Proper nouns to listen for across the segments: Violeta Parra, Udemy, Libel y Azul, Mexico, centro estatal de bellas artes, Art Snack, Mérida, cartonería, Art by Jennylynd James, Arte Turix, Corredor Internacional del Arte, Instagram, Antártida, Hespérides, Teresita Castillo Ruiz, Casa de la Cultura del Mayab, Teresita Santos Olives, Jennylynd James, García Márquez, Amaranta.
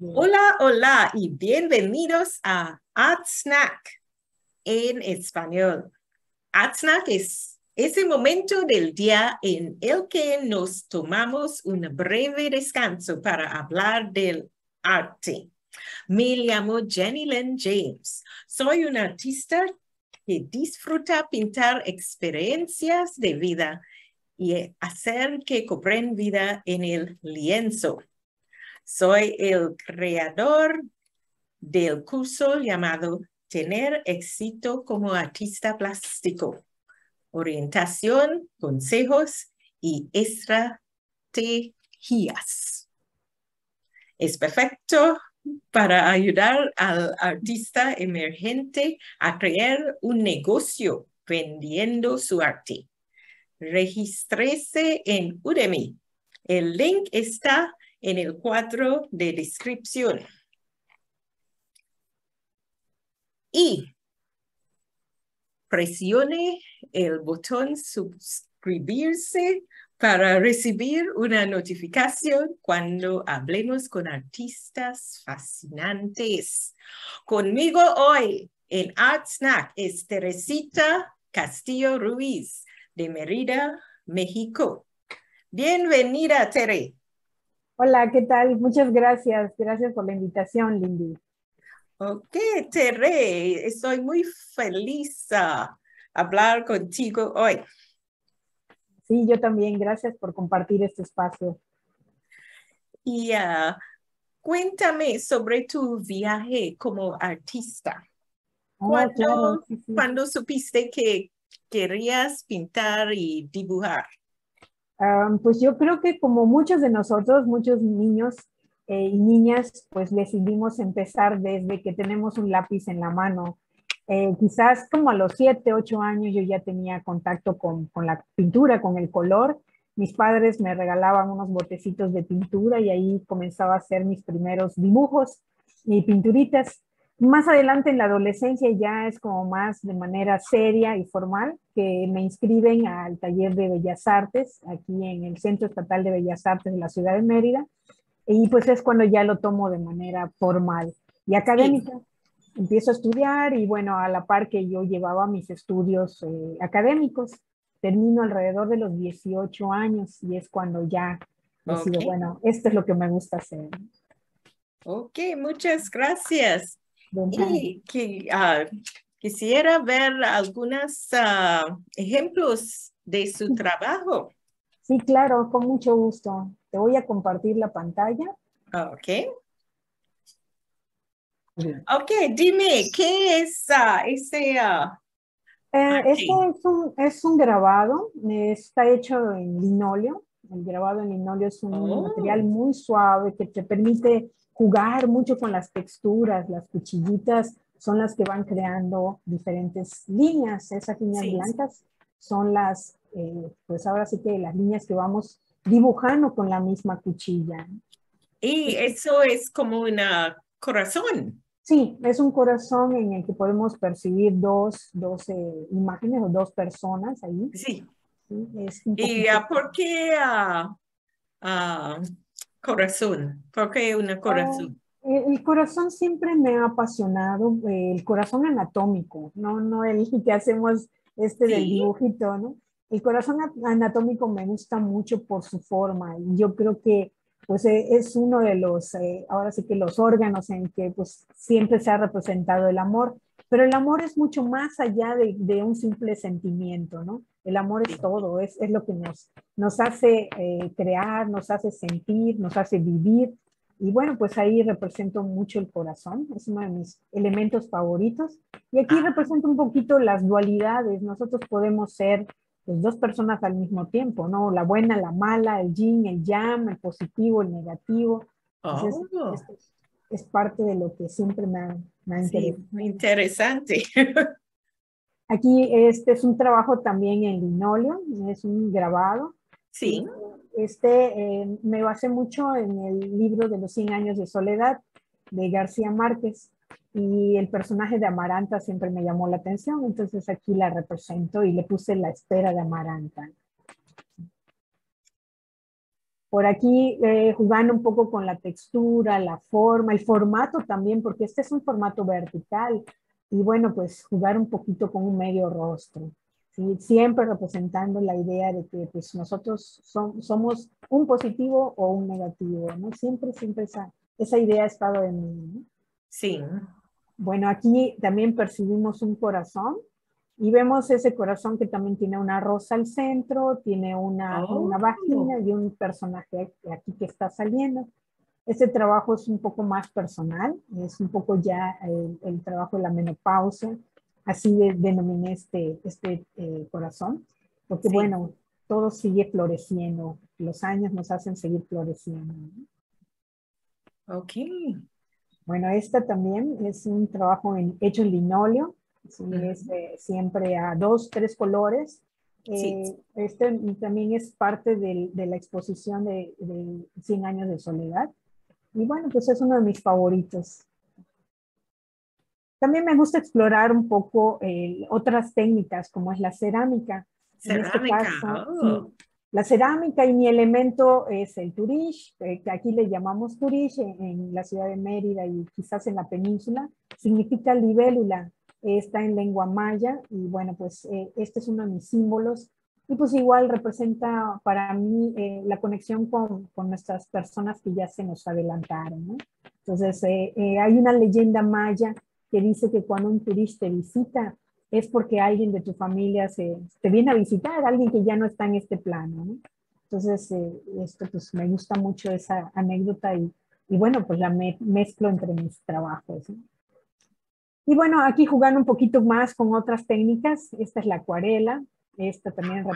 Hola, hola y bienvenidos a Art Snack en español. Art Snack es ese momento del día en el que nos tomamos un breve descanso para hablar del arte. Me llamo Jennylynd James. Soy una artista que disfruta pintar experiencias de vida y hacer que cobren vida en el lienzo. Soy el creador del curso llamado Tener éxito como artista plástico, orientación, consejos y estrategias. Es perfecto para ayudar al artista emergente a crear un negocio vendiendo su arte. Regístrese en Udemy. El link está en el cuadro de descripción. Y presione el botón suscribirse para recibir una notificación cuando hablemos con artistas fascinantes. Conmigo hoy en Art Snack es Teresita Castillo Ruiz de Mérida, México. Bienvenida, Tere. Hola, ¿qué tal? Muchas gracias. Gracias por la invitación, Lindy. Ok, Tere, estoy muy feliz a hablar contigo hoy. Sí, yo también. Gracias por compartir este espacio. Y cuéntame sobre tu viaje como artista. Claro, sí. ¿Cuándo supiste que querías pintar y dibujar? Pues yo creo que como muchos de nosotros, muchos niños y niñas, pues decidimos empezar desde que tenemos un lápiz en la mano. Quizás como a los 7, 8 años yo ya tenía contacto con la pintura, con el color. Mis padres me regalaban unos botecitos de pintura y ahí comenzaba a hacer mis primeros dibujos y pinturitas. Más adelante en la adolescencia ya es como más de manera seria y formal que me inscriben al taller de Bellas Artes aquí en el Centro Estatal de Bellas Artes de la Ciudad de Mérida y pues es cuando ya lo tomo de manera formal y académica. Sí. Empiezo a estudiar y bueno, a la par que yo llevaba mis estudios académicos, termino alrededor de los 18 años y es cuando ya decido, bueno, esto es lo que me gusta hacer. Ok, muchas gracias. Y que, quisiera ver algunos ejemplos de su trabajo. Sí, claro, con mucho gusto. Te voy a compartir la pantalla. Ok. Ok, dime, ¿qué es ese? Este es un grabado, está hecho en linóleo. El grabado en linóleo es un material muy suave que te permite jugar mucho con las texturas. Las cuchillitas son las que van creando diferentes líneas. Esas líneas blancas son las, pues ahora sí que las líneas que vamos dibujando con la misma cuchilla. Y eso es como un corazón. Sí, es un corazón en el que podemos percibir dos imágenes o dos personas ahí. Sí. Sí, es un poquito... ¿Y por qué corazón? ¿Por qué un corazón? El corazón siempre me ha apasionado, el corazón anatómico, no el que hacemos del dibujito, ¿no? El corazón anatómico me gusta mucho por su forma y yo creo que pues es uno de los, ahora sí que los órganos en que pues siempre se ha representado el amor, pero el amor es mucho más allá de un simple sentimiento, ¿no? El amor es todo, es lo que nos hace crear, nos hace sentir, nos hace vivir. Y bueno, pues ahí represento mucho el corazón, es uno de mis elementos favoritos. Y aquí represento un poquito las dualidades. Nosotros podemos ser pues, dos personas al mismo tiempo, ¿no? La buena, la mala, el yin, el yang, el positivo, el negativo. Entonces, esto es parte de lo que siempre me ha interesado. Sí, interesante. Aquí este es un trabajo también en linóleo, es un grabado. Sí. Me basé mucho en el libro de los 100 años de soledad de García Márquez y el personaje de Amaranta siempre me llamó la atención, entonces aquí la represento y le puse la espera de Amaranta. Por aquí jugando un poco con la textura, la forma, el formato también, porque este es un formato vertical. Y bueno, pues jugar un poquito con un medio rostro, ¿sí? Siempre representando la idea de que pues, nosotros somos un positivo o un negativo, ¿no? Siempre esa idea ha estado en mí, ¿no? Sí. Bueno, aquí también percibimos un corazón y vemos ese corazón que también tiene una rosa al centro, tiene una vagina y un personaje aquí que está saliendo. Este trabajo es un poco más personal, es un poco ya el trabajo de la menopausia, así denominé este corazón, porque sí. Bueno, todo sigue floreciendo, los años nos hacen seguir floreciendo, ¿no? Ok. Bueno, esta también es un trabajo hecho en linóleo, sí, es, siempre a 2, 3 colores. Sí. Este también es parte de la exposición de 100 años de soledad. Y bueno, pues es uno de mis favoritos. También me gusta explorar un poco otras técnicas, como es la cerámica. En este caso, sí, la cerámica y mi elemento es el Turix, que aquí le llamamos Turix en la ciudad de Mérida y quizás en la península, significa libélula, está en lengua maya y bueno pues este es uno de mis símbolos y pues igual representa para mí la conexión con nuestras personas que ya se nos adelantaron, ¿no? Entonces hay una leyenda maya que dice que cuando un turista te visita, es porque alguien de tu familia te viene a visitar, alguien que ya no está en este plano, ¿no? Entonces, esto pues me gusta mucho esa anécdota y bueno, pues la mezclo entre mis trabajos, ¿no? Y bueno, aquí jugando un poquito más con otras técnicas, esta es la acuarela, esta también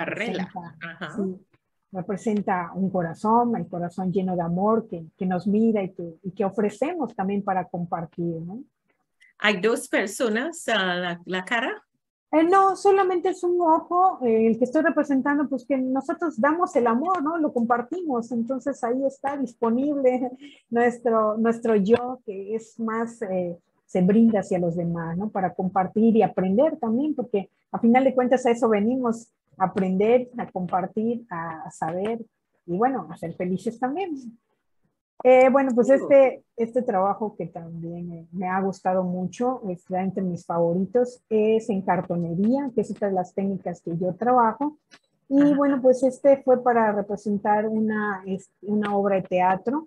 representa un corazón, el corazón lleno de amor que nos mira y que ofrecemos también para compartir, ¿no? ¿Hay dos personas la cara? No, solamente es un ojo, el que estoy representando, pues que nosotros damos el amor, ¿no? Lo compartimos, entonces ahí está disponible nuestro yo, que es más, se brinda hacia los demás, ¿no? Para compartir y aprender también, porque a final de cuentas a eso venimos, a aprender, a compartir, a saber y bueno, a ser felices también. Bueno, pues este trabajo que también me ha gustado mucho, está entre mis favoritos, es en cartonería, que es otra de las técnicas que yo trabajo. Y ajá, bueno, pues este fue para representar una obra de teatro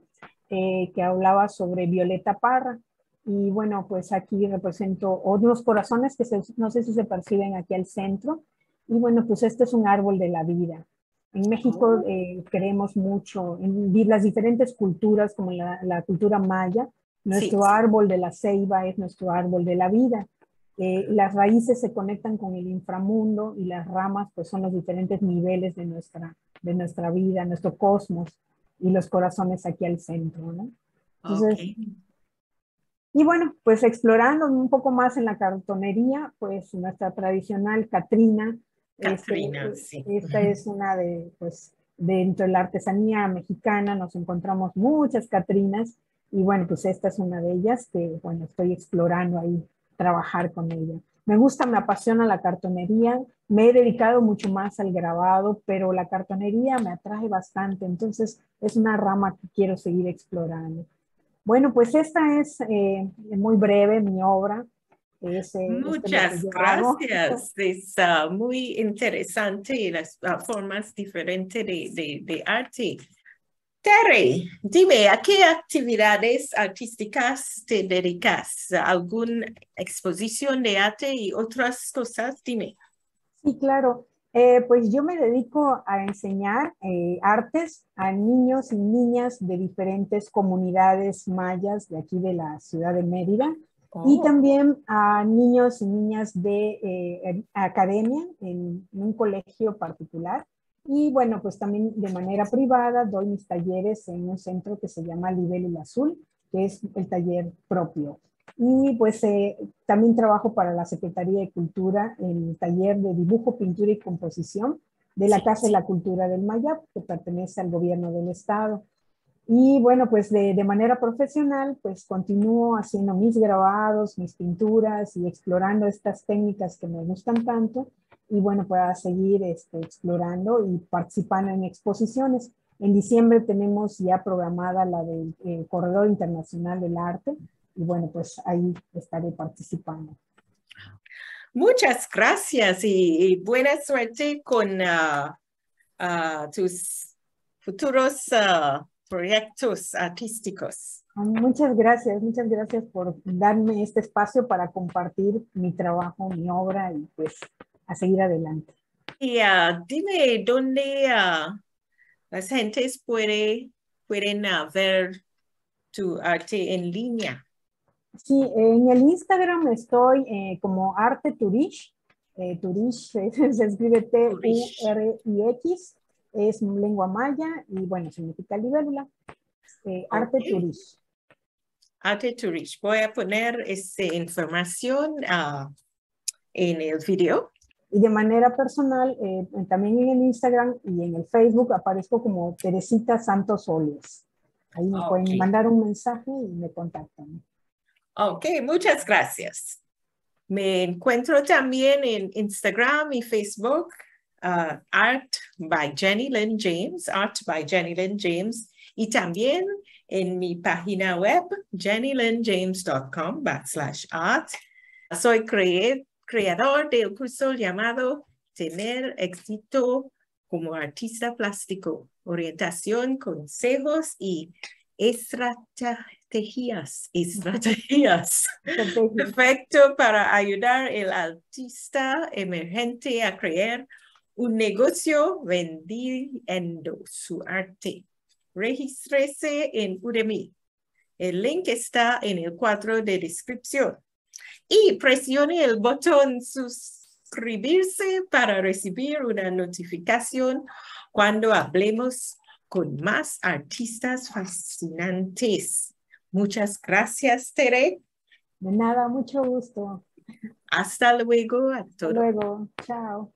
que hablaba sobre Violeta Parra. Y bueno, pues aquí represento unos corazones que no sé si se perciben aquí al centro. Y bueno, pues este es un árbol de la vida. En México creemos mucho en las diferentes culturas, como la cultura maya. Nuestro árbol de la ceiba es nuestro árbol de la vida. Las raíces se conectan con el inframundo y las ramas pues, son los diferentes niveles de nuestra vida, nuestro cosmos y los corazones aquí al centro, ¿no? Entonces, y bueno, pues explorando un poco más en la cartonería, pues nuestra tradicional Catrina. Catrina, esta es una dentro de la artesanía mexicana nos encontramos muchas Catrinas y bueno, pues esta es una de ellas que, bueno, estoy explorando ahí, trabajar con ella. Me gusta, me apasiona la cartonería, me he dedicado mucho más al grabado, pero la cartonería me atrae bastante, entonces es una rama que quiero seguir explorando. Bueno, pues esta es muy breve mi obra. Muchas gracias, es muy interesante las formas diferentes de arte. Tere, dime, ¿a qué actividades artísticas te dedicas? ¿Alguna exposición de arte y otras cosas? Dime. Sí, claro, pues yo me dedico a enseñar artes a niños y niñas de diferentes comunidades mayas de aquí de la ciudad de Mérida. Y también a niños y niñas de academia en un colegio particular. Y bueno, pues también de manera privada doy mis talleres en un centro que se llama Libel y Azul, que es el taller propio. Y pues también trabajo para la Secretaría de Cultura en el taller de dibujo, pintura y composición de la Casa de la Cultura del Mayab, que pertenece al gobierno del estado. Y bueno, pues de manera profesional, pues continúo haciendo mis grabados, mis pinturas y explorando estas técnicas que me gustan tanto. Y bueno, para seguir explorando y participando en exposiciones. En diciembre tenemos ya programada la del Corredor Internacional del Arte y bueno, pues ahí estaré participando. Muchas gracias y buena suerte con tus futuros proyectos artísticos. Muchas gracias por darme este espacio para compartir mi trabajo, mi obra y pues a seguir adelante. Y dime dónde las gentes pueden ver tu arte en línea. Sí, en el Instagram estoy como Arte Turix. Turix se escribe T-U-R-I-X, es lengua maya y bueno, significa libélula. Arte Turix. Arte Turix. Voy a poner esta información en el video. Y de manera personal, también en el Instagram y en el Facebook aparezco como Teresita Santos Olives. Ahí me pueden mandar un mensaje y me contactan. Ok, muchas gracias. Me encuentro también en Instagram y Facebook, Art by Jennylynd James, Art by Jennylynd James. Y también en mi página web, JennylyndJames.com/art. Soy creador del curso llamado Tener Éxito como Artista Plástico, orientación, consejos y estrategias. Perfecto para ayudar al artista emergente a crear un negocio vendiendo su arte. Regístrese en Udemy. El link está en el cuadro de descripción. Y presione el botón suscribirse para recibir una notificación cuando hablemos con más artistas fascinantes. Muchas gracias, Tere. De nada, mucho gusto. Hasta luego a todos. Luego, chao.